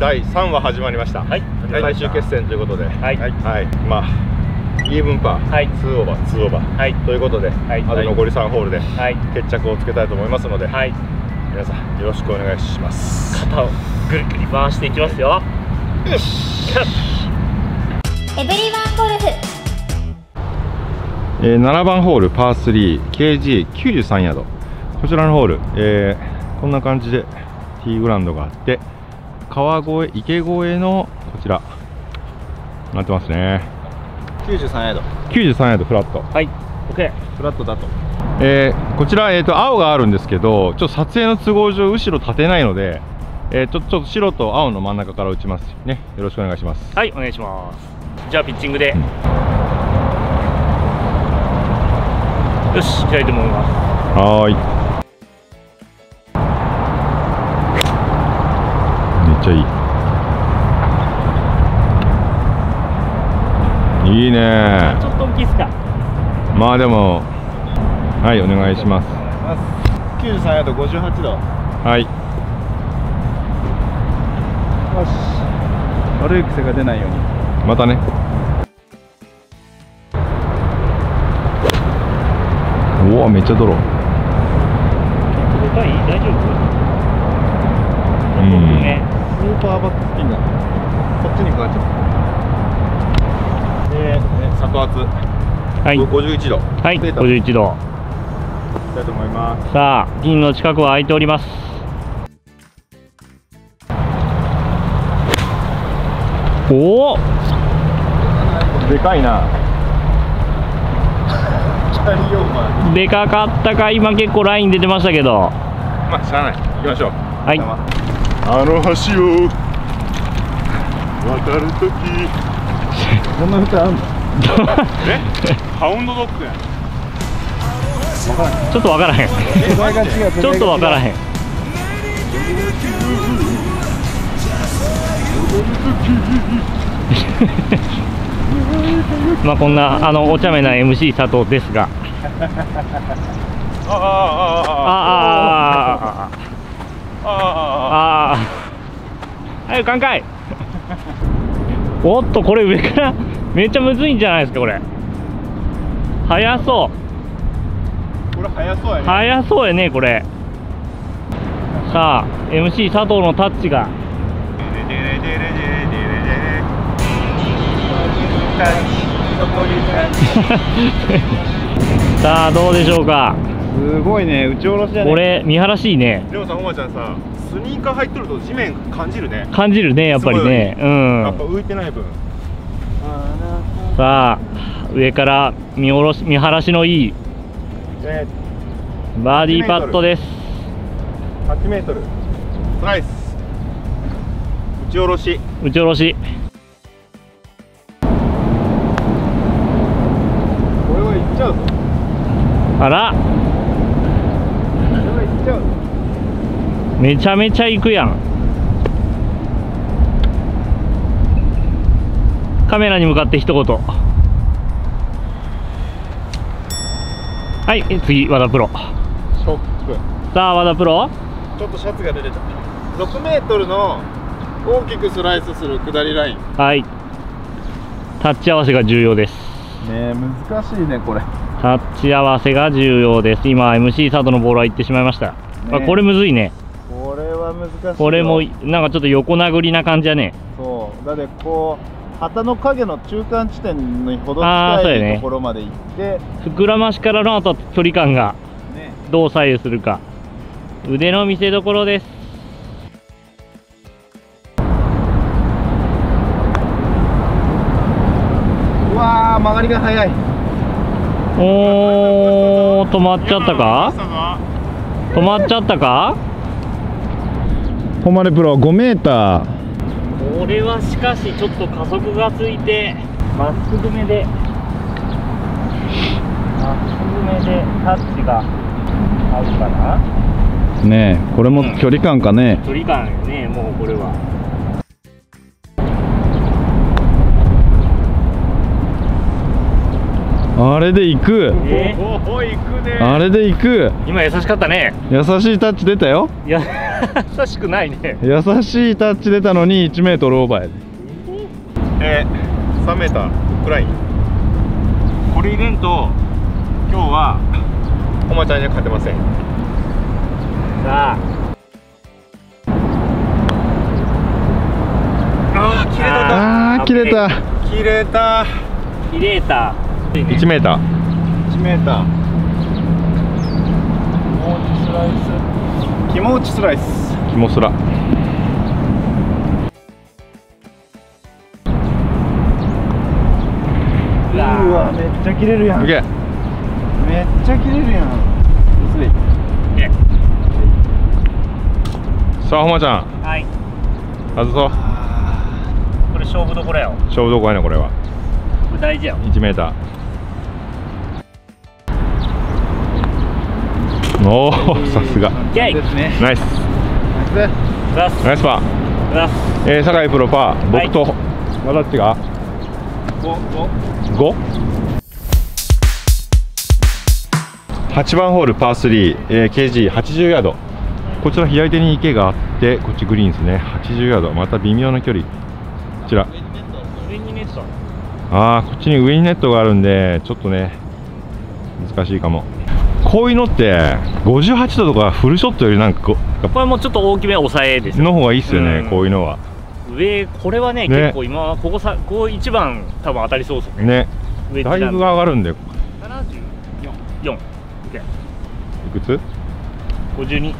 第3話始まりました。はい、最終決戦ということで、まあイーブンパー、2オーバー、2オーバーということで、あと残り3ホールで決着をつけたいと思いますので、皆さんよろしくお願いします。肩をぐるぐる回していきますよ。よし。エブリワンゴルフ。7番ホールパー3 KG93 ヤード、こちらのホール、こんな感じでティーグラウンドがあって、川越、池越えのこちらなってますね。93ヤード、93ヤードフラット、はい、 OK、 フラットだと、こちら、青があるんですけど、ちょっと撮影の都合上後ろ立てないので、ちょっと白と青の真ん中から打ちますね。よろしくお願いします。はい、お願いします。じゃあピッチングで、よし、行きたいと思います。はーい、めっちゃいい、いいねー。ちょっと大きいっすか。まあでも、はい、お願いします。93ヤード、58度。はい、よし、悪い癖が出ないように。またね。おお、めっちゃドロー。でかい？大丈夫？うん。スーパーバックスピンだ。こっちに変わっちゃった。里圧。はい。51度。はい。51度。いきたいと思います。さあ、ピンの近くは空いております。おお。でかいな。でかかったか。今結構ライン出てましたけど、まあしゃあない、行きましょう。はい、あの橋を渡るときこんな歌あんの？え？ハウンドドッグやん。ちょっとわからへんちょっとわからへん。まあこんなお茶目な MC 佐藤ですが、早くかんかい。おっと、これ上からめっちゃむずいんじゃないですか。これ速そう、これ速そうやね、速そうやねこれ。さあ MC 佐藤のタッチがさあどうでしょうか。すごいね、打ち下ろしだね。これ見晴らしいね。でもさ、ほまちゃんさ、スニーカー入っとると地面感じるね。感じるね、やっぱりね。うん、やっぱ浮いてない分。さあ上から見晴らしのいいバーディーパットです。8メートル、スライス、打ち下ろし、打ち下ろし。あら、めちゃめちゃ行くやん。カメラに向かって一言。はい、次和田プロ。さあ和田プロ、ちょっとシャツが出てた。6メートルの大きくスライスする下りライン。はい、タッチ合わせが重要ですね。難しいねこれ。タッチ合わせが重要です。今 MC 佐藤のボールは行ってしまいました、ね。これむずいね。これは難しい。これもなんかちょっと横殴りな感じやね。そうだって、こう旗の影の中間地点にほど近い、ね、ところまで行って、膨らましからのあと距離感がどう左右するか、ね、腕の見せどころです。うわー、曲がりが速い。おー、止まっちゃったか、止まっちゃったか。誉プロ5メーター。これはしかしちょっと加速がついて、まっすぐめでタッチが合うかなね。えこれも距離感かね、距離感よね。もうこれはあれで行く、あれで行く。今優しかったね。優しいタッチ出たよ。いや優しくないね。優しいタッチ出たのに1メートルオーバーやで。3メーターくらいこれ入れんと今日はおまちゃんには勝てません。さあ、あー切れた、切れた、切れた、1メーター、1メーター、気持ちスライス、気持ちスライス、気持ちスラ、うわめっちゃ切れるやん、めっちゃ切れるやん。さあほまちゃん、はい、外そう。これ勝負どころやよ。勝負どころやねこれは。これ大事やよ。1メーター。おお、さすが。ナイス。ナイスパー。酒井プロパー、僕と、まだっちが。5。8番ホールパー3、KG80 ヤード。こちら左手に池があって、こっちグリーンですね。80ヤード、また微妙な距離。こちらああ、こっちに上にネットがあるんでちょっとね難しいかも。こういうのって58度とかフルショットよりなんかこれもちょっと大きめ抑えですの方がいいですよね、こういうのは。上これはね結構今ここ一番多分当たりそうですよね。だいぶ上がるんで74、いくつ52、ちょ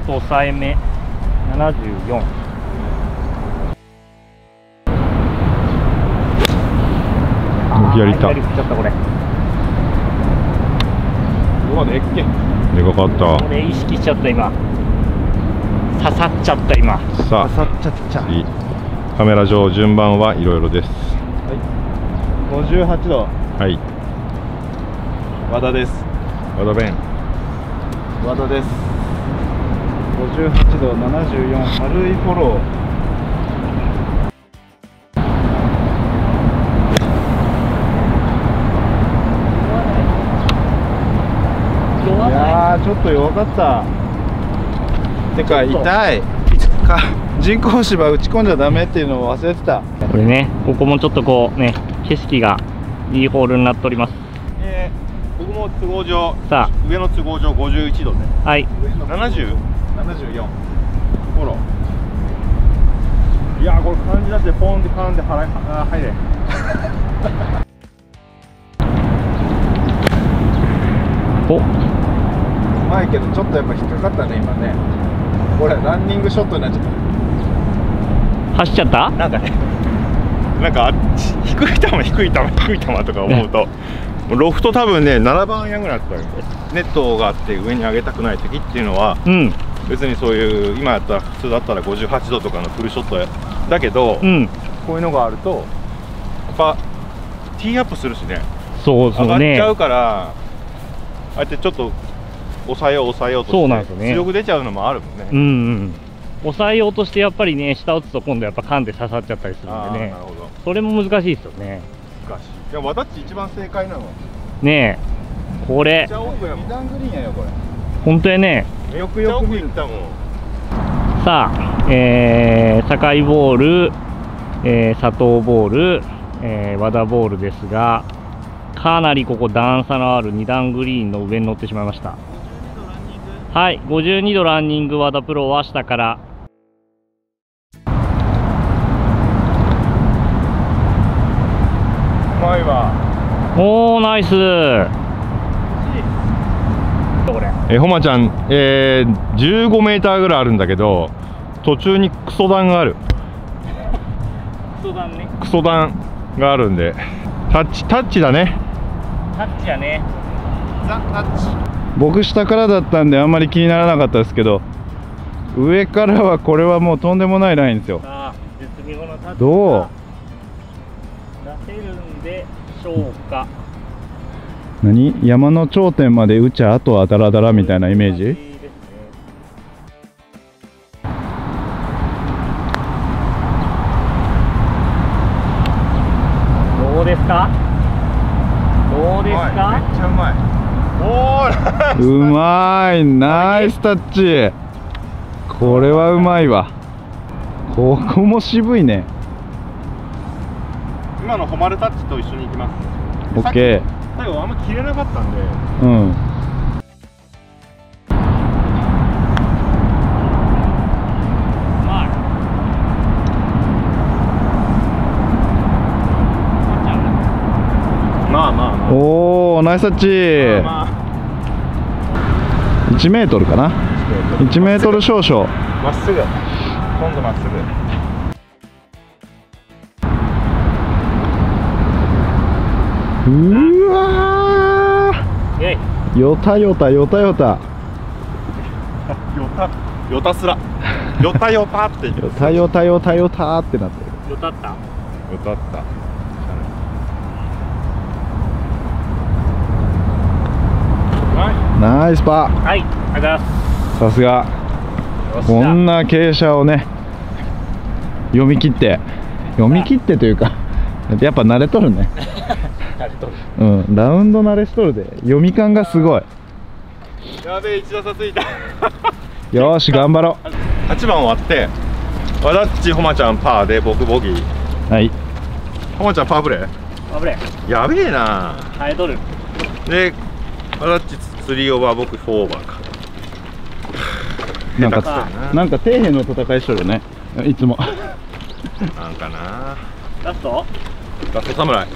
っと抑えめ74。左行った。左行っちゃったこれ。うわ、でっけ。でかかった。これ意識しちゃった今。刺さっちゃった今。さあ。刺さっちゃっちゃ。次。カメラ上順番はいろいろです。はい。58度。はい。和田です。和田弁。和田です。58度74。丸いフォロー。ちょっと弱かった。てか痛い。人工芝打ち込んじゃダメっていうのを忘れてた。これね、ここもちょっとこうね、景色がいいホールになっております。僕も都合上、さあ上の都合上51度ね。はい。70、74。ほら。いやーこれ感じ出してポンって噛んで入れ。お。うまいけどちょっとやっぱ引っかかったね今ね。これランニングショットになっちゃった。走っちゃった。なんかね、なんか低い球とか思うとロフト多分ね7番アイアンぐらいあったんで、ネットがあって上に上げたくない時っていうのは、うん、別にそういう今やったら普通だったら58度とかのフルショットだけど、うん、こういうのがあるとやっぱティーアップするしね。そうそうね、上がっちゃうからあえてちょっと抑えようとして強く出ちゃうのもあるもんね。うんうん、抑えようとしてやっぱりね下打つと今度やっぱ噛んで刺さっちゃったりするんでね。それも難しいですよね。難しい。いやわだっち一番正解なのねえこれ。2段グリーンやよこれ。本当やね。よくよく見たもん。さあ、酒井ボール、佐藤ボール、和田ボールですが、かなりここ段差のある2段グリーンの上に乗ってしまいました。はい、52度ランニング、和田プロは下から。うまいわ。おー、ナイス。ほまちゃん、15メーターぐらいあるんだけど、途中にクソ段がある。クソ段ね。クソ段があるんで、タッチだね。タッチやね。ザ・タッチ。僕下からだったんであんまり気にならなかったですけど、上からはこれはもうとんでもないラインですよ。どう出せるんでしょうか。何、山の頂点まで打ちゃあとはダラダラみたいなイメージ、ね、どうですか。めっちゃうまい。うまい、ナイスタッチ。これはうまいわ。ここも渋いね。今のホマルタッチと一緒に行きます。 OK。 最後あんま切れなかったんで、うん、おー、ナイスタッチ。1メートルかな、1メートル少々。まっすぐ、今度まっすぐ。うわー、よたよたよたよたよたよたすらよたよたってよたよたよたよたってなってる。よたったよたった。ナイスパー。はい、ありがとうございます。さすが。こんな傾斜をね、読み切ってというか、やっぱ慣れとるね。慣れとる。うん、ラウンド慣れしとるで、読み感がすごい。やべえ、1打差ついた。よーし、頑張ろう。8番終わって、わだっち、ほまちゃんパーで、僕ボギー。はい。ほまちゃんパープレー。パープレー。やべえな。耐えとる。で、わだっち3オーバー、僕4オーバーか。なんか底辺の戦いしとるよね、いつも。なんかな。ラスト侍。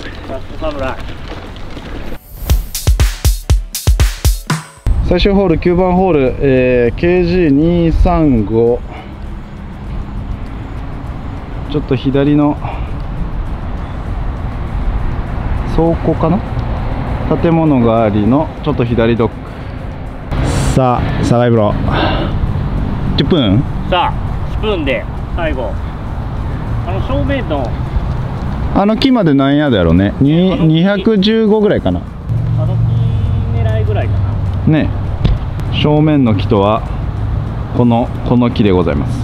最終ホール、9番ホール、KG235。ちょっと左の倉庫かな。建物がありのちょっと左ドック。さあ、サガイブロ10分。さあ、スプーンで最後正面の木まで何ヤードやろうね。215ぐらいかな。木狙いぐらいかなね。正面の木とはこの木でございます。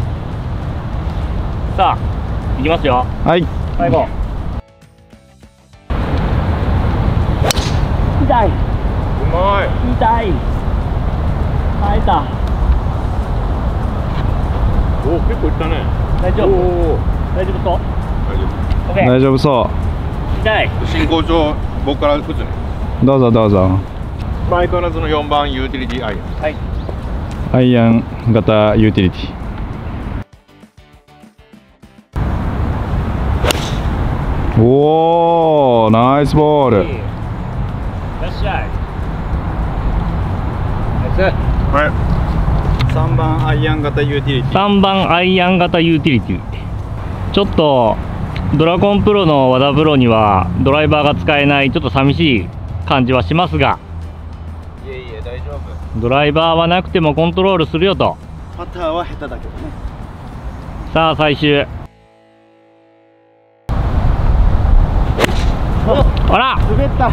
さあ、行きますよ。はい、最後痛い。うまい。痛い。耐えた。おお、結構いったね。大丈夫。大丈夫そう。大丈夫そう。痛い。進行上、僕から打つね。どうぞどうぞ。相変わらずの4番ユーティリティアイアン。はい。アイアン型ユーティリティ。おお、ナイスボール。はい、3番アイアン型ユーティリティ。3番アイアン型ユーティリティ。ちょっとドラゴンプロの和田プロにはドライバーが使えない、ちょっと寂しい感じはしますが、いえいえ大丈夫。ドライバーはなくてもコントロールするよと。パターは下手だけどね。さあ、最終。あら、滑った。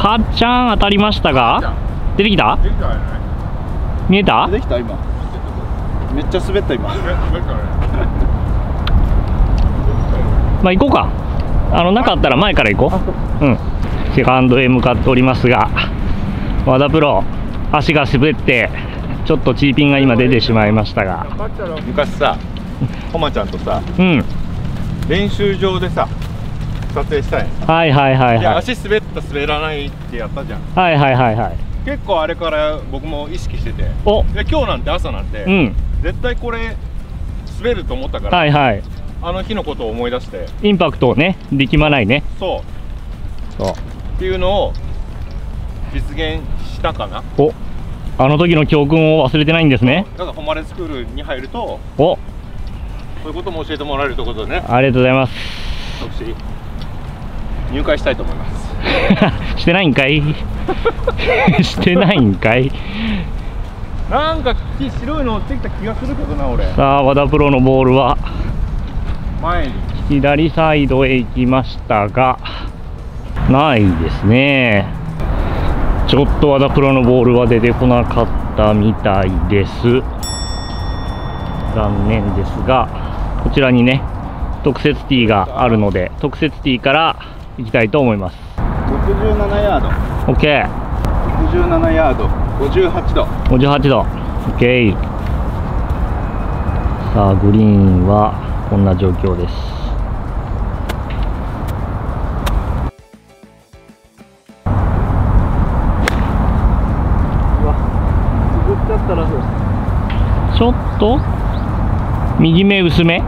かっちゃん当たりましたが、出てきた？見えた？出てきた今。めっちゃ滑った今。まあ行こうか。なかったら前から行こう。うん。セカンドへ向かっておりますが、和田プロ足が滑ってちょっとチーピンが今出てしまいましたが。昔さ、ほまちゃんとさ、うん、練習場でさ。撮影したい。はいはいはいはい。足滑った滑らないってやったじゃん。はいはいはいはい。結構あれから僕も意識してて。お。で、今日なんて朝なんて、うん、絶対これ滑ると思ったから。はいはい。あの日のことを思い出して。インパクトをね、力まないね。そう。そう。っていうのを実現したかな。お。あの時の教訓を忘れてないんですね。だからホマレスクールに入ると。お。そういうことも教えてもらえるということでね。ありがとうございます。私。入会したいと思います。してないんかい。してないんかい。なんか白いの落ちてきた気がするけどな、俺。さあ、和田プロのボールは前に左サイドへ行きましたが、ないですね。ちょっと和田プロのボールは出てこなかったみたいです。残念ですが、こちらにね、特設ティーがあるので、特設ティーから行きたいと思います。67ヤード。オッケー。67ヤード、58度。58度。オッケー。さあ、グリーンはこんな状況です。ちょっと右目薄め、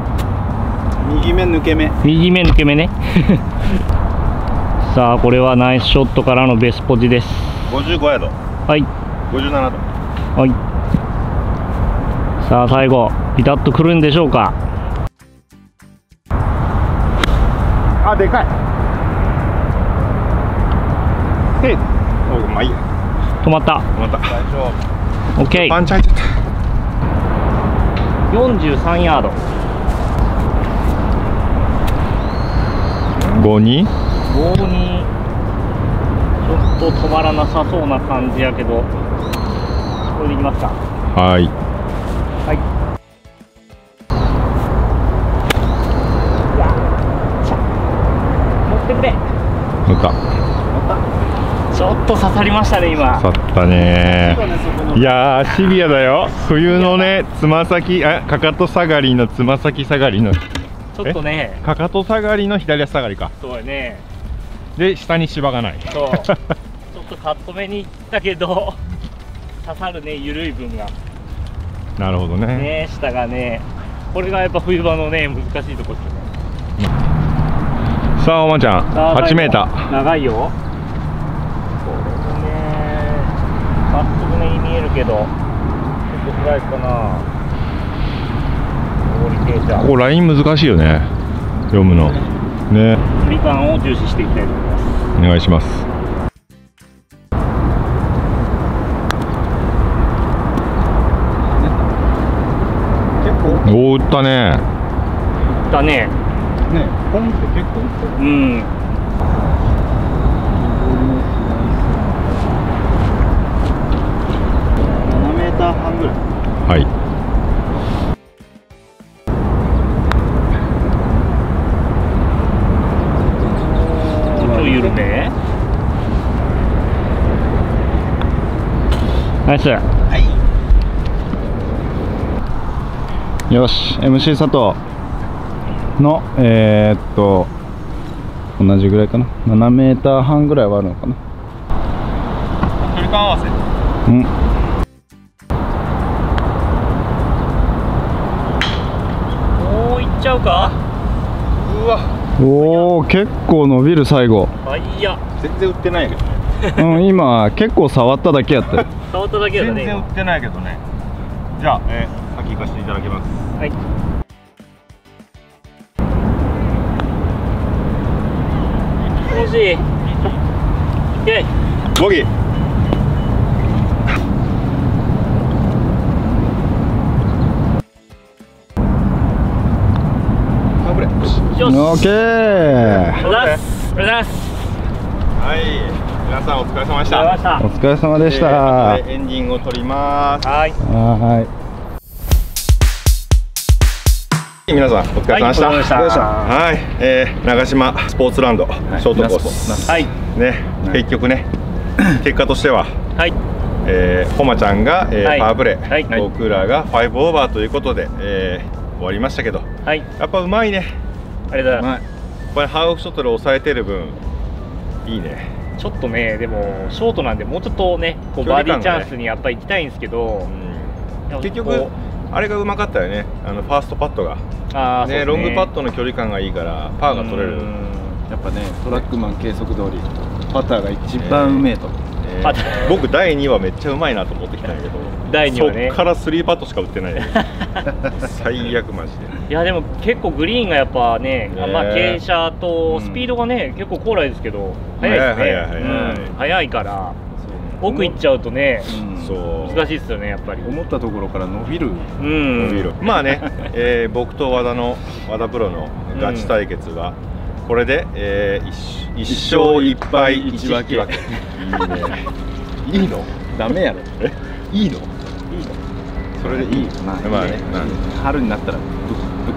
右目抜け目、右目抜け目ねさあこれはナイスショットからのベスポジです。55ヤード。はい。57ヤード。はい。さあ最後ピタッとくるんでしょうか。あ、でかい。へい。お、まあいいや。止まった。止まった。大丈夫。オッケー。パンチ入っちゃった。43ヤード。52？ 52。ちょっと止まらなさそうな感じやけど、これでいきますか。はい。はい。持ってくれ。乗った。乗った。ちょっと刺さりましたね今。刺さったね。いやー、シビアだよ。冬のね、つま先、あ、かかと下がりのつま先下がりの、ちょっとね、かかと下がりの左足下がりか。そうね。で、下に芝がない。そうちょっとカット目にいったけど刺さるね、緩い分が。なるほどね。ね、下がね、これがやっぱ冬場のね、難しいところですね。さあ、おまちゃん、8m。長いよ。まっすぐ目に見えるけど、ちょっと暗いかな。ここライン難しいよね、読むの。ね。距離感を重視していきたいと思います。お願いします。結構。おー、打ったね。打ったね。ね、ポンって結構打った。うん。はい。ちょっと緩め。ナイス。はい。よし、MC 佐藤の同じぐらいかな。7m半ぐらいはあるのかな。距離感合わせ。うん。ちゃうか。うわ。おお、結構伸びる最後。あ、いや。全然売ってないけどね。うん、今結構触っただけやった。触っただけだね。全然売ってないけどね。じゃあ、先行かせていただきます。はい。惜しい。イエイ。ボギー。オッケー。はい、皆さんお疲れ様でした。お疲れ様でした。エンディングを撮ります。はい。はい。皆さんお疲れ様でした。はい、長島スポーツランドショートコース。はい。ね、結局ね、結果としては。はい。こまちゃんがパープレー、僕らが5オーバーということで終わりましたけど。はい。やっぱうまいね。ありがとうございます。これハーフショットで抑えてる分いいね。ちょっとね、でもショートなんでもうちょっとね、こうバーディーチャンスにやっぱり行きたいんですけど、結局あれがうまかったよね。あのファーストパットがね、ロングパットの距離感がいいからパーが取れる。やっぱね、トラックマン計測通りパターが一番うめえと。僕第2話めっちゃうまいなと思ってきたんだけど、そっから3パットしか打ってない。最悪マジで。いやでも結構グリーンがやっぱね、まあ傾斜とスピードがね、結構高麗ですけど速いですね。速いから奥行っちゃうとね、難しいですよね。やっぱり思ったところから伸びる。まあね、僕と和田プロのガチ対決がこれで1勝1敗1分け。いいね。いいの？ダメやろ。え？いいの？いいの？それでいい。まあね。春になったら。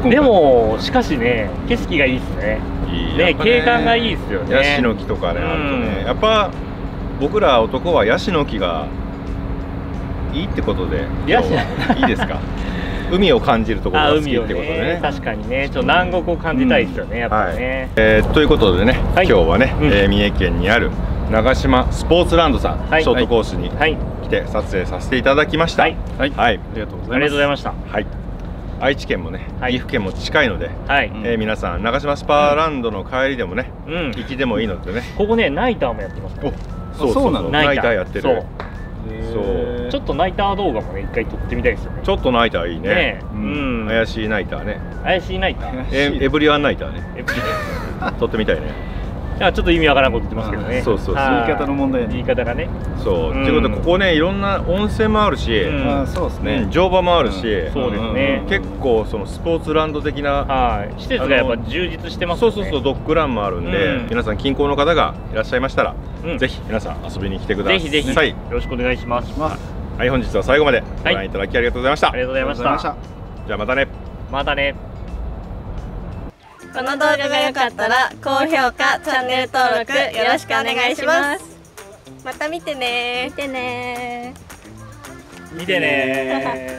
でもしかしね、景色がいいですね。ね、景観がいいですよね。ヤシの木とかね、あるとね、やっぱ僕ら男はヤシの木がいいってことで、ヤシいいですか？海を感じるところが好きってことね。確かにね、ちょっと南国を感じたいですよね、やっぱりね。ということでね、今日はね、三重県にある長島スポーツランドさん、ショートコースに来て撮影させていただきました。はい、ありがとうございました。はい。愛知県もね、岐阜県も近いので、皆さん長島スパーランドの帰りでもね、行きでもいいのでね。ここね、ナイターもやってます。そうなの。ナイターやってる。そう。ちょっとナイター動画もね、一回撮ってみたいですよね。ちょっとナイターいいね。怪しいナイターね。怪しいナイター。エブリワンナイターね。撮ってみたいね。ちょっと意味わからんこと言ってますけどね。そうそう。言い方の問題。言い方がね。そう。ということで、ここね、いろんな温泉もあるし、そうですね。乗馬もあるし、そうですね。結構そのスポーツランド的な施設がやっぱ充実してますね。そうそうそう。ドッグランもあるんで、皆さん近郊の方がいらっしゃいましたら、ぜひ皆さん遊びに来てください。ぜひぜひ。よろしくお願いします。はい、本日は最後までご覧いただきありがとうございました。ありがとうございました。じゃあまたね。またね。この動画が良かったら高評価、チャンネル登録よろしくお願いします。また見てねー。見てねー。